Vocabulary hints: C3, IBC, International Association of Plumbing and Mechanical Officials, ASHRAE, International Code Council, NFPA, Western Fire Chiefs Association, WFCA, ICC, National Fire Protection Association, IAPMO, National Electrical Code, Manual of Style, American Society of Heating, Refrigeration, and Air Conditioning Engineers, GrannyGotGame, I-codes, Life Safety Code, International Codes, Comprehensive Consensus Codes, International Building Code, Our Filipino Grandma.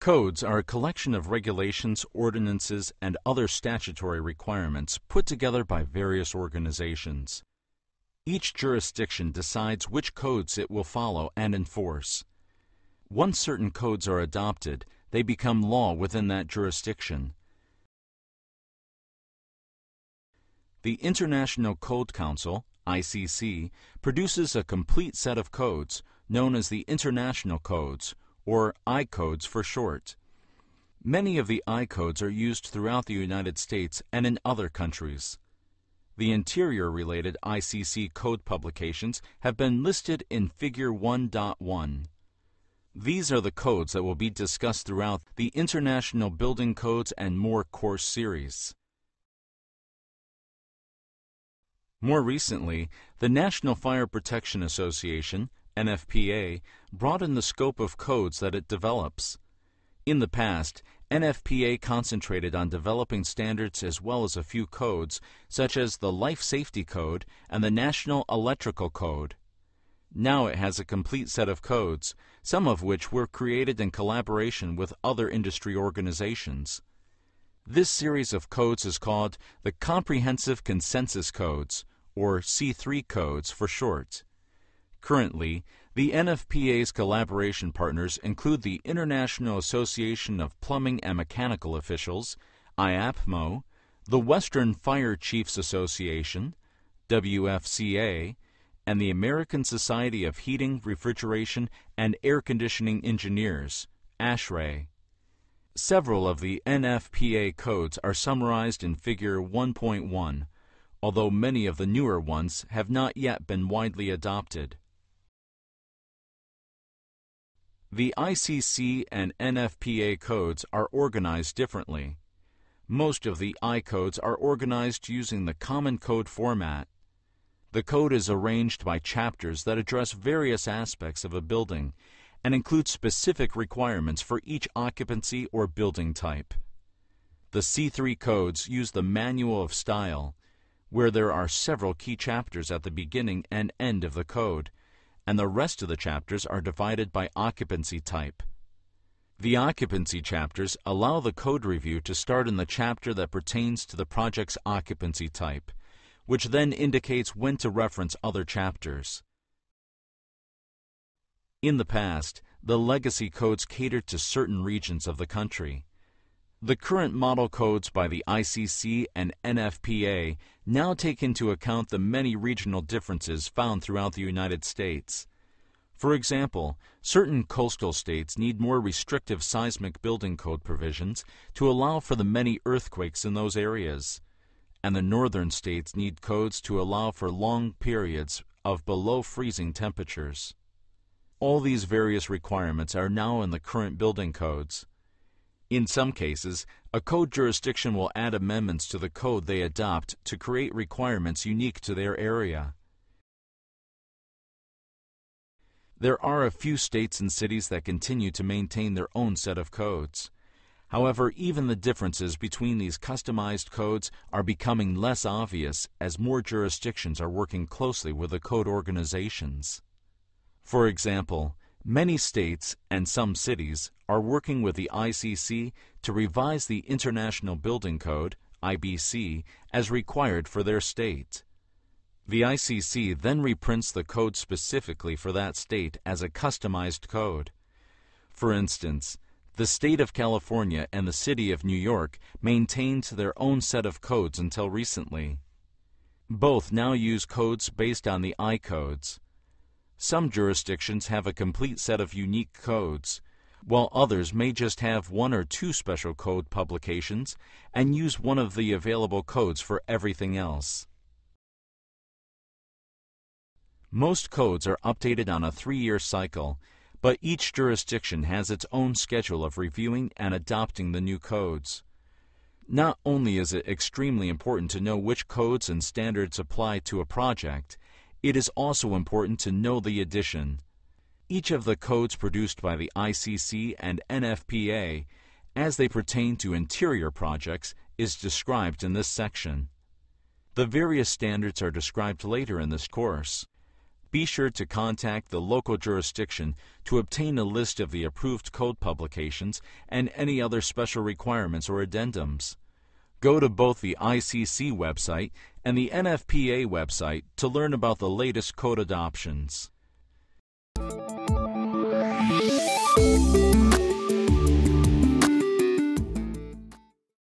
Codes are a collection of regulations, ordinances, and other statutory requirements put together by various organizations. Each jurisdiction decides which codes it will follow and enforce. Once certain codes are adopted, they become law within that jurisdiction. The International Code Council, ICC, produces a complete set of codes known as the International Codes, or I-codes for short. Many of the I-codes are used throughout the United States and in other countries. The interior-related ICC code publications have been listed in Figure 1.1. These are the codes that will be discussed throughout the International Building Codes and More course series. More recently, the National Fire Protection Association, NFPA, broadened the scope of codes that it develops. In the past, NFPA concentrated on developing standards as well as a few codes, such as the Life Safety Code and the National Electrical Code. Now it has a complete set of codes, some of which were created in collaboration with other industry organizations. This series of codes is called the Comprehensive Consensus Codes, or C3 codes for short. Currently, the NFPA's collaboration partners include the International Association of Plumbing and Mechanical Officials, IAPMO, the Western Fire Chiefs Association, WFCA, and the American Society of Heating, Refrigeration, and Air Conditioning Engineers, ASHRAE. Several of the NFPA codes are summarized in Figure 1.1, although many of the newer ones have not yet been widely adopted. The ICC and NFPA codes are organized differently. Most of the I-codes are organized using the Common Code format. The code is arranged by chapters that address various aspects of a building and include specific requirements for each occupancy or building type. The C3 codes use the Manual of Style, where there are several key chapters at the beginning and end of the code, and the rest of the chapters are divided by occupancy type. The occupancy chapters allow the code review to start in the chapter that pertains to the project's occupancy type, which then indicates when to reference other chapters. In the past, the legacy codes catered to certain regions of the country. The current model codes by the ICC and NFPA now take into account the many regional differences found throughout the United States. For example, certain coastal states need more restrictive seismic building code provisions to allow for the many earthquakes in those areas, and the northern states need codes to allow for long periods of below freezing temperatures. All these various requirements are now in the current building codes. In some cases, a code jurisdiction will add amendments to the code they adopt to create requirements unique to their area. There are a few states and cities that continue to maintain their own set of codes. However, even the differences between these customized codes are becoming less obvious as more jurisdictions are working closely with the code organizations. For example, many states and some cities are working with the ICC to revise the International Building Code, IBC, as required for their state. The ICC then reprints the code specifically for that state as a customized code. For instance, the state of California and the city of New York maintained their own set of codes until recently. Both now use codes based on the I-codes. Some jurisdictions have a complete set of unique codes, while others may just have one or two special code publications and use one of the available codes for everything else. Most codes are updated on a 3-year cycle, but each jurisdiction has its own schedule of reviewing and adopting the new codes. Not only is it extremely important to know which codes and standards apply to a project, it is also important to know the addition. Each of the codes produced by the ICC and NFPA, as they pertain to interior projects, is described in this section. The various standards are described later in this course. be sure to contact the local jurisdiction to obtain a list of the approved code publications and any other special requirements or addendums. Go to both the ICC website and the NFPA website to learn about the latest code adoptions.